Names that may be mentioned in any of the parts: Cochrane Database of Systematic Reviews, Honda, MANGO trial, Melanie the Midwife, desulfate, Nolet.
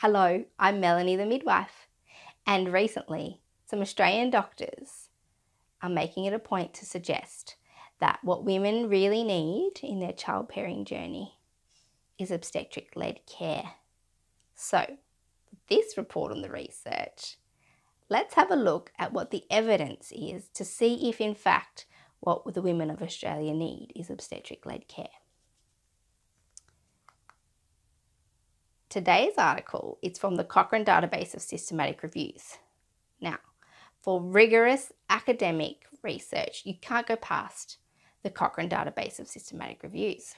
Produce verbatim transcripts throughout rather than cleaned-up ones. Hello, I'm Melanie the Midwife, and recently some Australian doctors are making it a point to suggest that what women really need in their childbearing journey is obstetric-led care. So, this report on the research, let's have a look at what the evidence is to see if in fact what the women of Australia need is obstetric-led care. Today's article is from the Cochrane Database of Systematic Reviews. Now, for rigorous academic research, you can't go past the Cochrane Database of Systematic Reviews.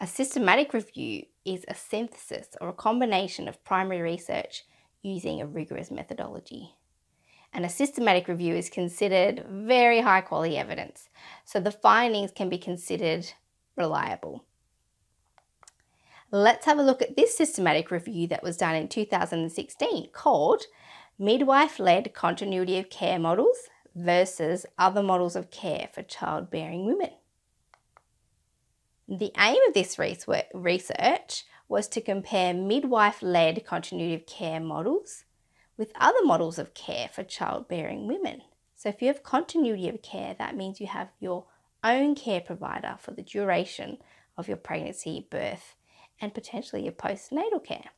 A systematic review is a synthesis or a combination of primary research using a rigorous methodology. And a systematic review is considered very high quality evidence, so the findings can be considered reliable. Let's have a look at this systematic review that was done in two thousand sixteen called Midwife-Led Continuity of Care Models versus Other Models of Care for Childbearing Women. The aim of this research was to compare midwife-led continuity of care models with other models of care for childbearing women. So if you have continuity of care, that means you have your own care provider for the duration of your pregnancy, birth, and potentially your postnatal care.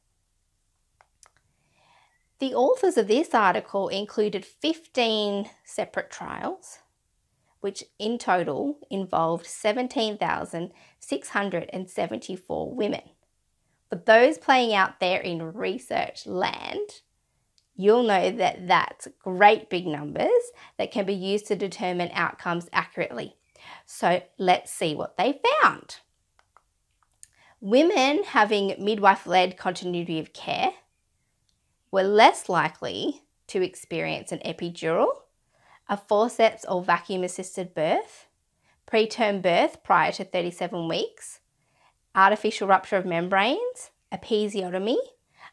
The authors of this article included fifteen separate trials, which in total involved seventeen thousand six hundred seventy-four women. For those playing out there in research land, you'll know that that's great big numbers that can be used to determine outcomes accurately. So let's see what they found. Women having midwife-led continuity of care were less likely to experience an epidural, a forceps or vacuum-assisted birth, preterm birth prior to thirty-seven weeks, artificial rupture of membranes, a episiotomy,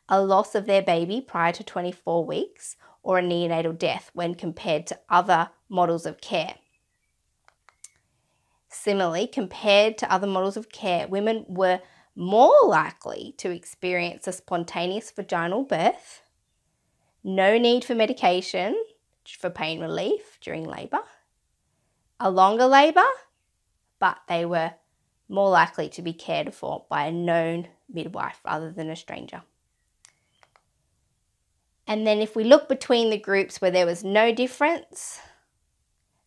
a loss of their baby prior to twenty-four weeks, or a neonatal death when compared to other models of care. Similarly, compared to other models of care, women were more likely to experience a spontaneous vaginal birth, no need for medication for pain relief during labour, a longer labour, but they were more likely to be cared for by a known midwife rather than a stranger. And then if we look between the groups where there was no difference,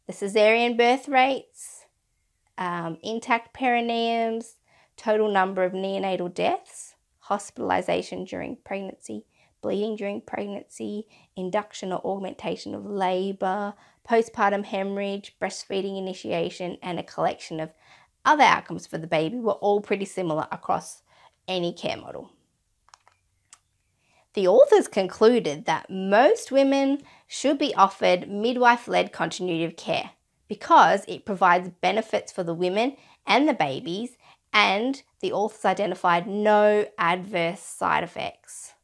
the cesarean birth rates, um, intact perineums, total number of neonatal deaths, hospitalisation during pregnancy, bleeding during pregnancy, induction or augmentation of labour, postpartum hemorrhage, breastfeeding initiation, and a collection of other outcomes for the baby were all pretty similar across any care model. The authors concluded that most women should be offered midwife-led continuity of care because it provides benefits for the women and the babies, and the authors identified no adverse side effects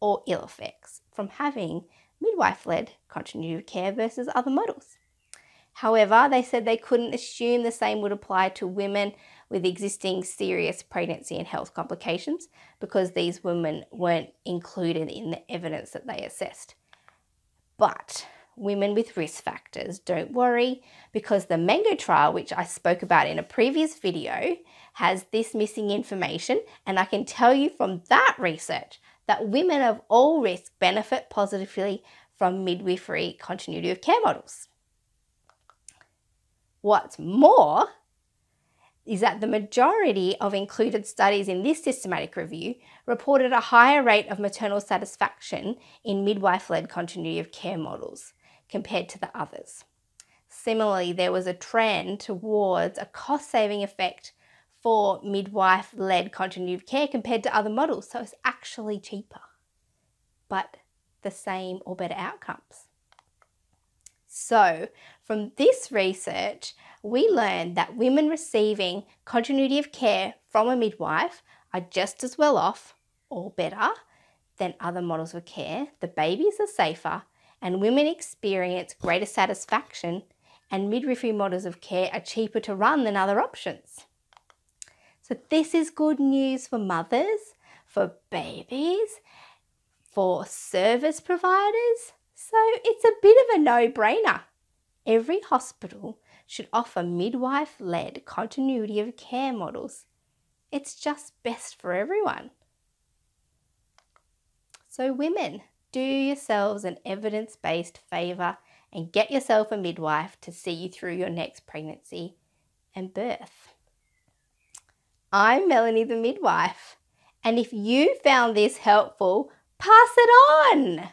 or ill effects from having midwife-led continuity of care versus other models. However, they said they couldn't assume the same would apply to women with existing serious pregnancy and health complications because these women weren't included in the evidence that they assessed. But women with risk factors, don't worry, because the MANGO trial, which I spoke about in a previous video, has this missing information, and I can tell you from that research that women of all risk benefit positively from midwifery continuity of care models. What's more is that the majority of included studies in this systematic review reported a higher rate of maternal satisfaction in midwife-led continuity of care models compared to the others. Similarly, there was a trend towards a cost-saving effect for midwife-led continuity of care compared to other models, so it's actually cheaper, but the same or better outcomes. So from this research, we learned that women receiving continuity of care from a midwife are just as well off or better than other models of care. The babies are safer, and women experience greater satisfaction, and midwifery models of care are cheaper to run than other options. So this is good news for mothers, for babies, for service providers, so it's a bit of a no-brainer. Every hospital should offer midwife-led continuity of care models. It's just best for everyone. So women, do yourselves an evidence-based favour and get yourself a midwife to see you through your next pregnancy and birth. I'm Melanie the Midwife, and if you found this helpful, pass it on!